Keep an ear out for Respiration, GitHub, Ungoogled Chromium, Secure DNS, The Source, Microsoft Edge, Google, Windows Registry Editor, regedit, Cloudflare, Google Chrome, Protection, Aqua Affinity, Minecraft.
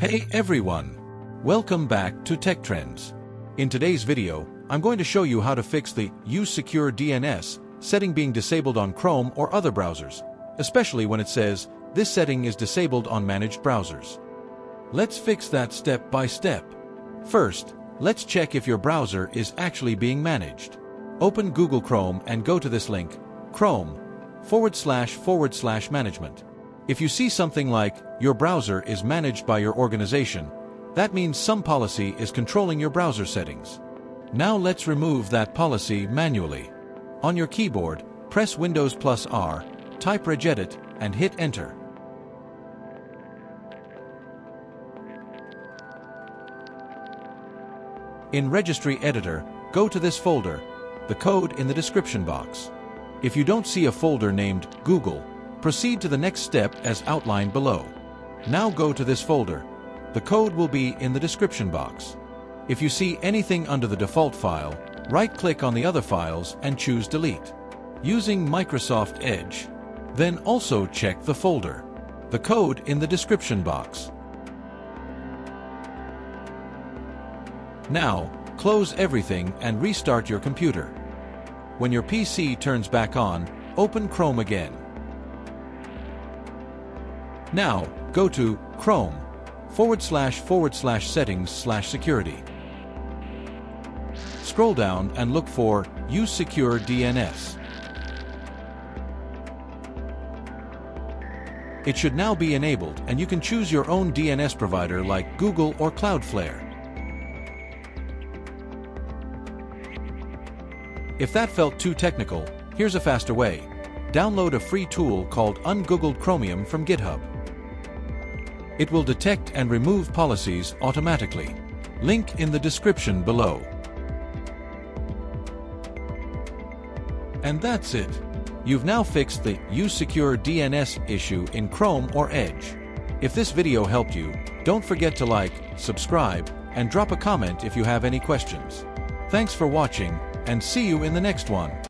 Hey everyone! Welcome back to Tech Trends. In today's video, I'm going to show you how to fix the Use Secure DNS setting being disabled on Chrome or other browsers, especially when it says this setting is disabled on managed browsers. Let's fix that step by step. First, let's check if your browser is actually being managed. Open Google Chrome and go to this link, chrome.com//management. If you see something like, your browser is managed by your organization, that means some policy is controlling your browser settings. Now let's remove that policy manually. On your keyboard, press Windows +R, type regedit, and hit enter. In Registry Editor, go to this folder, the code in the description box. If you don't see a folder named Google, proceed to the next step as outlined below. Now go to this folder. The code will be in the description box. If you see anything under the default file, right-click on the other files and choose Delete. Using Microsoft Edge, then also check the folder. The code in the description box. Now, close everything and restart your computer. When your PC turns back on, open Chrome again. Now, go to Chrome.com//settings/security. Scroll down and look for Use Secure DNS. It should now be enabled and you can choose your own DNS provider like Google or Cloudflare. If that felt too technical, here's a faster way. Download a free tool called Ungoogled Chromium from GitHub. It will detect and remove policies automatically. Link in the description below. And that's it. You've now fixed the Use Secure DNS issue in Chrome or Edge. If this video helped you, don't forget to like, subscribe, and drop a comment if you have any questions. Thanks for watching, and see you in the next one.